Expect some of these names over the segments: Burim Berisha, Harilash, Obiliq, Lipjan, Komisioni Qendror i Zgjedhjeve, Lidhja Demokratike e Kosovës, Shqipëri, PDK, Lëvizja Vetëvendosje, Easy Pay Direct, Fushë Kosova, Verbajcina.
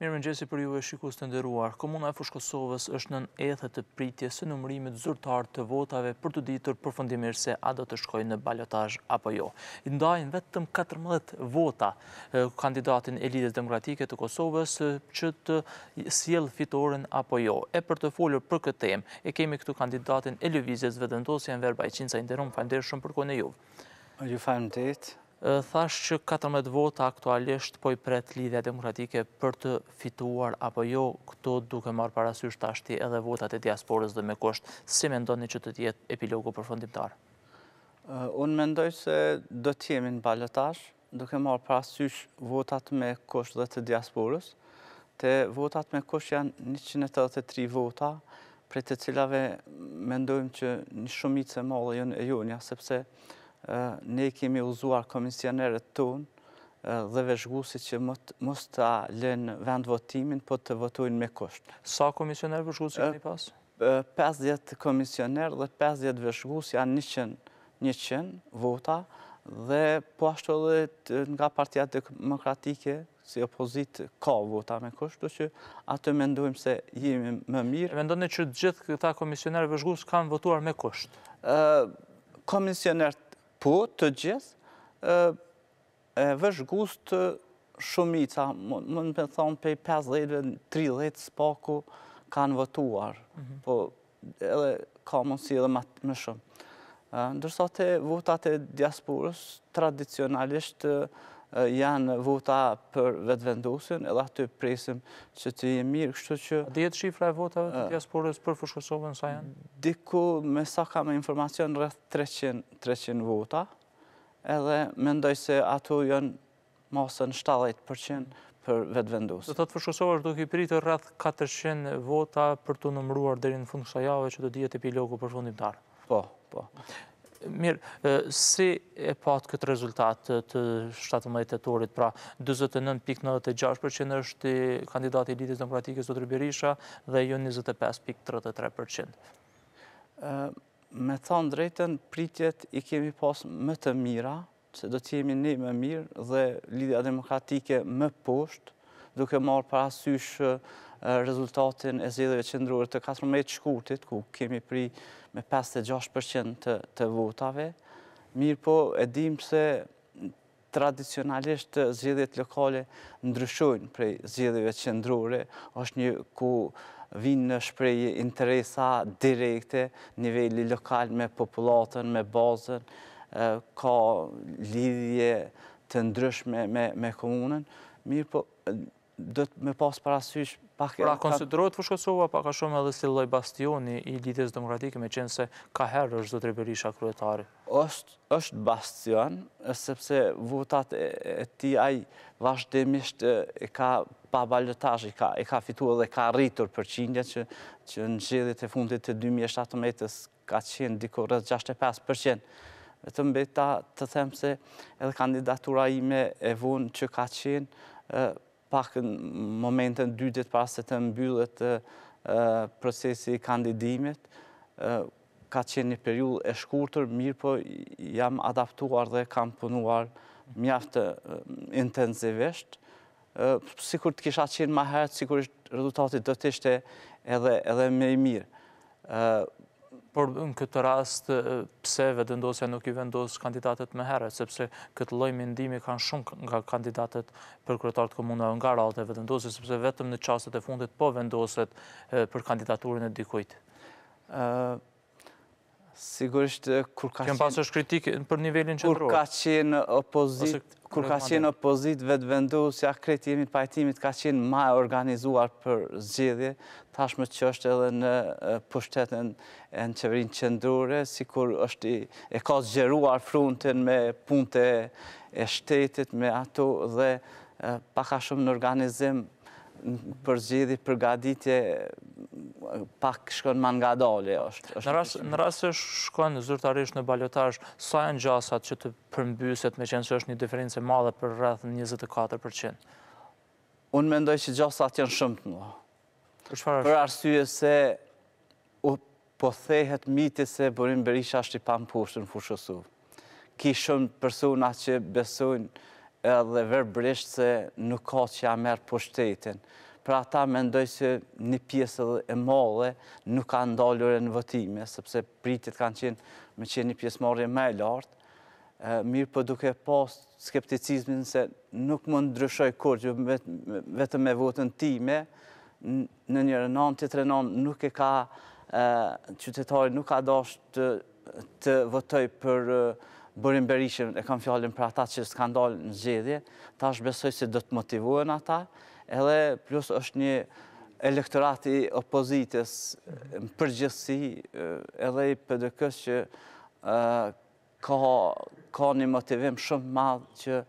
Mirë mëngjesi për juve shikues të nderuar. Komuna e Fushë Kosovës është nën ethe të pritjes së numërimit zyrtar të votave për të ditur përfundimisht se a do të shkojnë në balotazh apo jo. I ndajnë vetëm 14 vota kandidatin e Lidhjes Demokratike të Kosovës që të sjell fitoren apo jo. E për të folur për këtë temë, e kemi këtu kandidatin e Lëvizjes Vetëvendosje në Verbajcina, nderuam, falënderoj shumë për kohën e juve. Ju falënderoj. Thash që 14 vota aktualisht po i pret Lidhja Demokratike për të fituar apo jo, këto duke marrë parasysh tashti edhe votat e diasporës dhe me kusht. Si mendoni që të jetë epilogu përfundimtar? Unë mendoj se do të jemi në balotazh, duke marrë parasysh votat me kusht dhe të diasporës. Te votat me kusht janë 183 vota, prej të cilave mendojmë që një shumicë e madhe janë e jona, sepse ne kemi uzuar komisionerët tonë dhe vëzhguesit që mos ta lënë vend votimin, po të votojnë me kusht. Sa komisionerë vëzhguesi keni pas? 50 komisionerë dhe 50 vëzhgues, janë 100 vota, dhe po ashtu edhe nga Partia Demokratike si opozit ka vota me kusht, do që atë mendojmë se jemi më mirë. Mendoni që gjithë këta komisionerë vëzhgues kanë votuar me kusht? Komisionerët po, të gjithë, e vëzhgues të shumica, më në thonë pej 50-30 spaku kanë votuar, po edhe ka mundësi edhe më shumë. Ndërsa te votat e diasporës, tradicionalisht janë vota për vetëvendosjen, edhe aty presim që të jemi mirë, kështu që... A dihet shifra e votave të diasporës për Fushë Kosovën sa janë? Diku me sa kam informacion rreth 300 vota, edhe mendoj se ato janë masën 70% për vetëvendosjen. Do thotë Fushë Kosova është duke i pritur rreth 400 vota për të numëruar deri në fund kësaj jave që do dihet epilogu përfundimtar. Po. Mirë, si e pat këtë rezultat të 17 tetorit, pra 29.96% është kandidati i Lidhjes Demokratike Zotri Berisha dhe jo 25.33%. Me thonë drejten, pritjet i kemi pas më të mira, se do të jemi ne më mirë dhe Lidhja Demokratike më poshtë, duke marrë parasysh rezultatin e zgjedhjeve qendrore të 14 shkurtit, ku kemi prit me 56% të votave. Mirë po, e dim se tradicionalisht zgjedhjet lokale ndryshojnë prej zgjedhjeve qendrore, është një ku vinë në shprehje interesa direkte, niveli lokal me popullatën, me bazën, ka lidhje të ndryshme me komunën. Mirë po, do të me pas parasysh pak... Pra, konsiderohet Fushë Kosova pak a shumë edhe si lloj bastioni i Lidhjes Demokratike, me qenë se ka herë është zotri Berisha kryetari? Është bastion, sepse votat e ti ai vazhdimisht e ka pa balotazh, e ka fituar dhe ka rritur përqindja që në zgjedhjet e fundit të 2017-s ka qenë diku rreth 65%. Të mbeta të them se edhe kandidatura ime e vonë që ka qenë pak në momentën 2 ditë para se të mbyllet procesi i kandidimit, ka qenë një periudhë e shkurtër, mirë po jam adaptuar dhe kam punuar mjaft intensivisht. Sikur të kisha qenë më herët, sigurisht rezultati do të ishte edhe më i mirë. Por në këtë rast, pse vetëvendosja nuk i vendos kandidatet më herët, sepse këtë lloj mendimi kanë shumë nga kandidatet për kryetar të komunave nga rrallët e vetëvendosjes, sepse vetëm në çastet e fundit po vendoset për kandidaturën e dikujt. Sigurisht kur ka qenë... Kem pasur kritikë për nivelin qendror. Kur ka qenë opozit vetëvendosja krejt jemi të pajtimit ka qenë më e organizuar për zgjedhje, tashmë që është edhe në pushtetin e në qeverinë qendrore, sikur është e ka zgjeruar frontin me punët e shtetit, me ato dhe pak a shumë në organizim për zgjedhje, për përgatitje pak shkon më ngadalë është. Në rast se shkon zyrtarisht në balotazh, sa janë gjasat që të përmbyset, meqenëse se është një diferencë e madhe për rreth 24%? Unë mendoj që gjasat janë shumë të mëdha. Për arsye se po thehet miti se Burim Berisha është i pampushtur në Fushë Kosovë. Ki shumë persona që besojnë edhe verbalisht se nuk ka që ja merr pushtetin. pra ata mendoj se një pjesë e madhe nuk ka ndalur në votime, sepse pritet kanë qenë me qenë një pjesëmarrje më e lartë, mirë për duke pas skepticizmin se nuk mund ndryshoj kurrë, vetëm me votën time, në një renom, të të renom nuk e ka, qytetari nuk ka dash të votoj për Burim Berishën, e kam fjallin për ata që s'kan dalë në zgjedhje, ta është besoj se do të motivohen ata, edhe plus është një elektorat I opozitës në përgjithësi, edhe I PDK-s që ka një motivim shumë madh që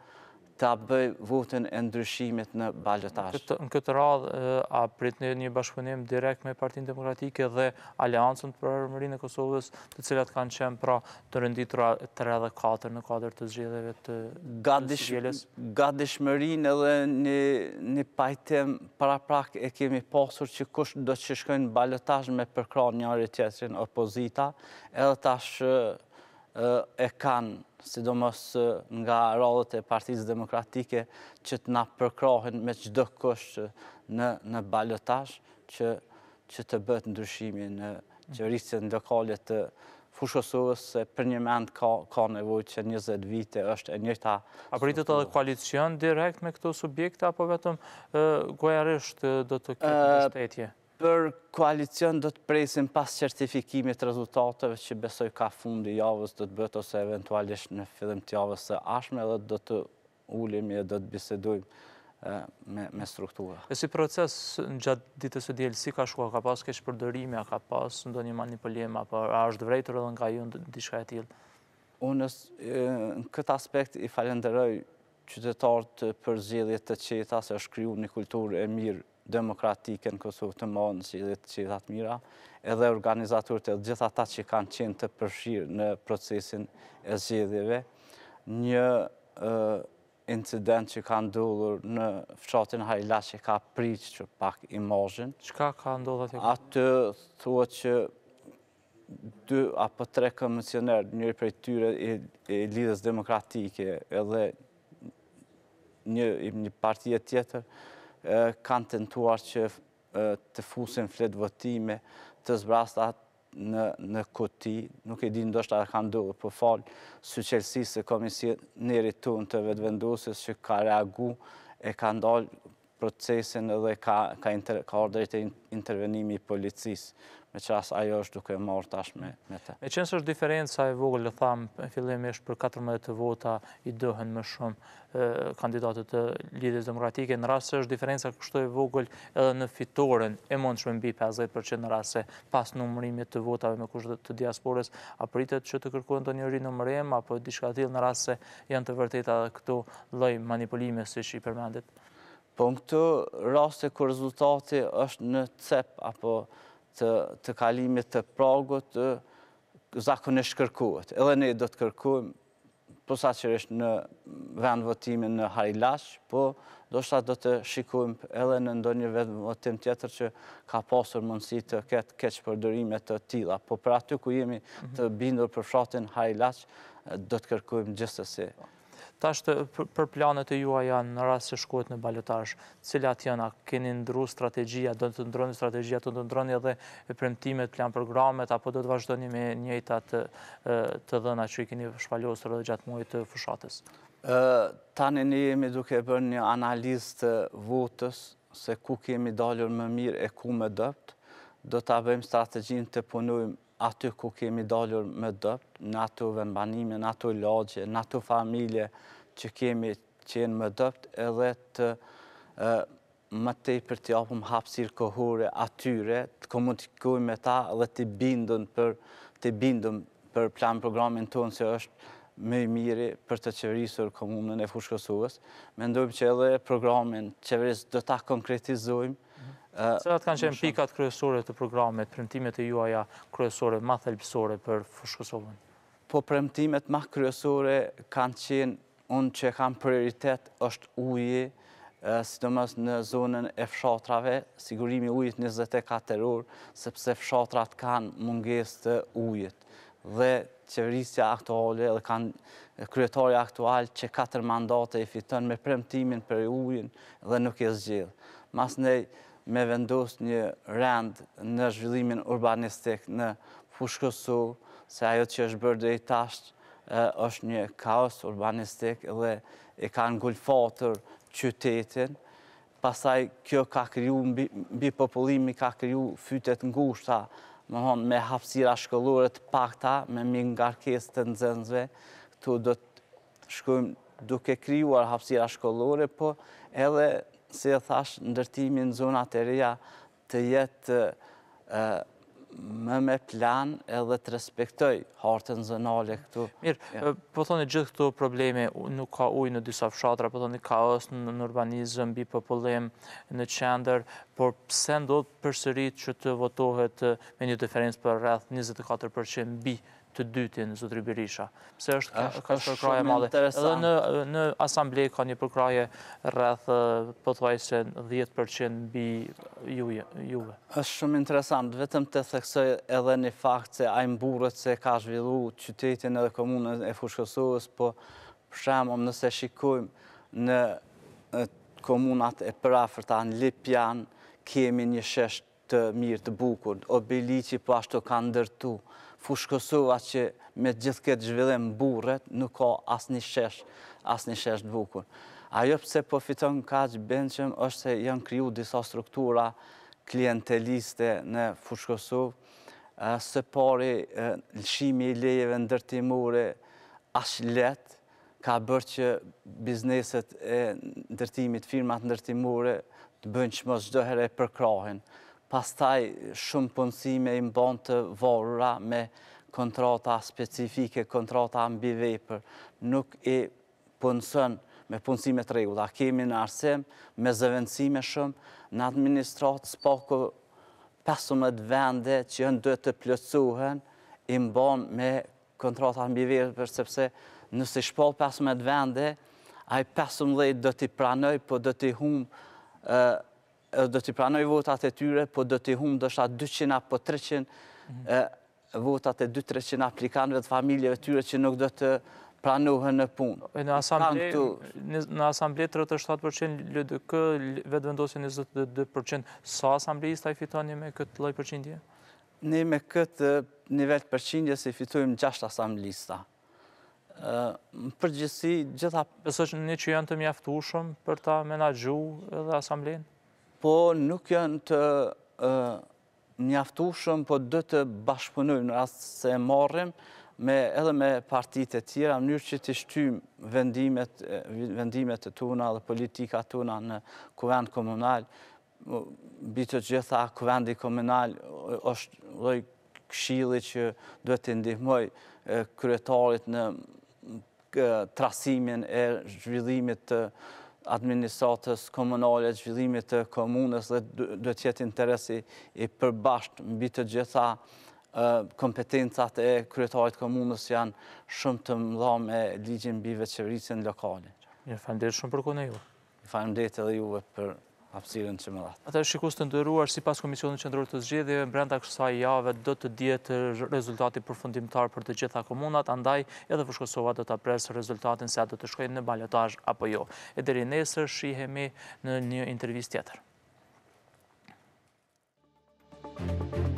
ta bëj votën e ndryshimit në balotazh. Në këtë radhë, a pritni një bashkëpunim direkt me Partinë Demokratike dhe Aleancën për Armërinë e Kosovës, të cilat kanë qenë pra të renditura 3 dhe 4 në kuadër të zgjedhjeve të Shqipërisë? Gatishmërinë edhe një pajtim paraprak e kemi pasur që kush do të shkojnë në balotazh me përkrah njëri tjetrin opozita, edhe tash e kanë, sidomos nga radhët e Partisë Demokratike, që të na përkrahen me çdo kush në balotazh që të bëhet ndryshimi në qeverisjen lokale të Fushë Kosovës, se për një mend ka nevojë që 20 vite është e njëjta. A pritet edhe koalicion direkt me këto subjekte apo vetëm gojarisht do të ketë mbështetje? Për koalicion do të presim pas certifikimit të rezultateve që besoj ka fundi javës do të bëhet ose eventualisht në fillim të javës së ardhshme dhe do të ulemi dhe do të bisedojmë me struktura. E si proces gjatë ditës së diel si ka shkuar? Ka pas keq përdorime, a ka pas ndonjë manipulim apo a është vërejtur edhe nga ju diçka e tillë? Unë në këtë aspekt I falenderoj qytetarët për zgjedhjet të qeta se është krijuar një kulturë e mirë demokratike në Kosovë të madhe dhe të qytetarët mira, edhe organizatorët e gjithë ata që kanë qenë të përfshirë në procesin e zgjedhjeve. Një incident që ka ndodhur në fshatin Harilash që ka pritur pak imazhin. Çka ka ndodhur aty? Atë thuhet që 2 apo 3 komisionerë, njëri prej tyre I Lidhjes Demokratike edhe një partie tjetër, kanë tentuar që të fusin flet votime, të zbrastat në koti, nuk e di ndoshta kanë ndodhur, po fal suqëlsisë së komisionerit tonë të vetëvendosjes që ka reaguar, e ka ndalë procesin edhe ka ardhur te intervenimi I policisë. Me qas ajo është duke marrë tash me te. Me qenë së është diferenca e vogël, le thamë, fillimisht për 14 vota I dohen më shumë kandidatët të Lidhjes Demokratike, në rast se është diferenca kështu e vogël edhe në fitoren e mundshme mbi 50% në rast se pas numërimit të votave me kushtet të diasporës, a pritet që të kërkohen ndonjë rinumërim apo diçka tillë në rast se janë të vërteta këto lloj manipulime siç I përmendit? Po në këtë rast kur rezultati është në cep apo të kalimit të pragut zakonisht kërkohet. Edhe ne do të kërkojmë posaçërisht në vend votimin në Harilash, po ndoshta do të shikojmë edhe në ndonjë vend votim tjetër që ka pasur mundësi të ketë keqpërdorime të tilla, po për aty ku jemi të bindur për fshatin Harilash do të kërkojmë gjithsesi. Tash për planet e juaja në rast se shkohet në balotazh, cilat janë? A keni ndru strategjia, do të ndroni strategjia, do të ndroni edhe premtimet, plan programet, apo do të vazhdoni me njëjta të dhëna që I keni shpalosur edhe gjatë muajit të fushatës? Tani ne jemi duke bërë një analizë të votës se ku kemi dalur më mirë e ku më dëpt. Do ta bëjmë strategjinë të punojmë aty ku kemi dalur më dëpt, në ato vendbanime, në ato lagje, në ato familje që kemi qenë më dëpt, edhe të më tepër t'i japim hapësirë kohore atyre, të komunikojmë me ta dhe të bindëm për plan programin tonë se është më I miri për të qeverisur komunën e Fushë Kosovës. Mendojmë që edhe programin qeverisë do ta konkretizojmë. Cilat kanë qenë pikat kryesore të programit, premtimet e juaja kryesore, ma thelbësore për Fushë Kosovën? Po premtimet ma kryesore kanë qenë, unë që kam prioritet është uji, sidomos në zonën e fshatrave, sigurimi ujit 24 orë, sepse fshatrat kanë mungesë të ujit. Dhe qeverisja aktuale dhe kanë kryetari aktual që 4 mandate I fiton me premtimin për ujin dhe nuk e zgjidh. mas nej me vendos një rend në zhvillimin urbanistik në Fushë Kosovë, se ajo që është bërë deri tash është një kaos urbanistik dhe e ka ngulfatër qytetin. Pastaj kjo ka kriju mbi popullimi, ka kriju fytet ngushta, me hapësira shkollore të pakta, me mingarkesë të nxënësve. Këtu do të shkojmë duke krijuar hapësira shkollore, po edhe si e thash, ndërtimi në zonat e reja të jetë më me plan edhe të respektoj hartën zonale këtu. Mirë, po thoni gjithë këtu probleme, nuk ka ujë në disa fshatra, po thoni kaos në urbanizëm, mbi popullim në qendër, por pse ndodh përsërit që të votohet me një diferencë për rreth 24% mbi të dytin, zotëri Berisha? Pse ka përkraje madhe? Edhe në asamblej ka një përkraje rreth pothuajse 10% mbi juve. Është shumë interesant, vetëm të theksoj edhe një fakt se ai mburret se ka zhvilluar qytetin edhe komunën e Fushë Kosovës, po për shembull nëse shikojmë në komunat e përafërta në Lipjan, kemi një shesh të mirë të bukur, Obiliqi po ashtu ka ndërtu. Fushë Kosova që me gjithë këtë zhvillim burret nuk ka asnjë shesh të bukur. Ajo pse po fiton kaq bençëm është se janë kriju disa struktura klienteliste në Fushë Kosovë, së pari lëshimi i lejeve ndërtimore as lehtë ka bërë që bizneset e ndërtimit, firmat ndërtimore të bëjnë që mos çdo herë e përkrahen. Pastaj shumë punësime i mban të varura me kontrata specifike, kontrata ambivepër. Nuk e punësën me punësime të rregullta. Kemi në arsim, me zëvendësime shumë, në administratë spaku 15 vende që janë duhet të plotësohen, i mban me kontrata ambivepër, sepse nëse shpall 15 vende, ai 15 do t'i pranoj, po do t'i hum do t'i pranoj votat e tyre, po do t'i humë dësha 200 apo 300 votat e 200-300 aplikanëve të familjeve tyre që nuk do të pranohen në punë. Në asamblej 37% LDK, vetëvendosje 22%. Sa asamblejista i fitoni me këtë lloj përqindje? Ne me këtë nivel të përqindjes i fitojmë 6 asamblejista. Në përgjithësi, gjitha... Besoj që ne që janë të mjaftueshëm për ta menaxhu edhe asamblejën? Po nuk janë të mjaftueshëm, po do të bashkëpunojmë në rast se marrim edhe me partitë e tjera, në mënyrë që të shtyjmë vendimet tona dhe politikat tona në kuvend komunal. Mbi të gjitha, kuvendi komunal është lloj këshilli që duhet të ndihmoj kryetarit në trasimin e zhvillimit të administratës komunale, zhvillimit të komunës dhe duhet jetë interesi i përbashkët mbi të gjitha kompetencat e kryetarit komunës janë shumë të mëdha me ligjin mbi veçorinë lokale. Faleminderit shumë për kohën e juaj. Faleminderit edhe juve për hapësirën që më dhatë. Atëherë shikues të nderuar, sipas Komisionit Qendror të Zgjedhjeve, brenda kësaj jave do të dihet rezultati përfundimtar për të gjitha komunat, andaj edhe Fushë Kosova do ta presë rezultatin se a do të shkojë në balotazh apo jo. E deri nesër shihemi në një intervistë tjetër.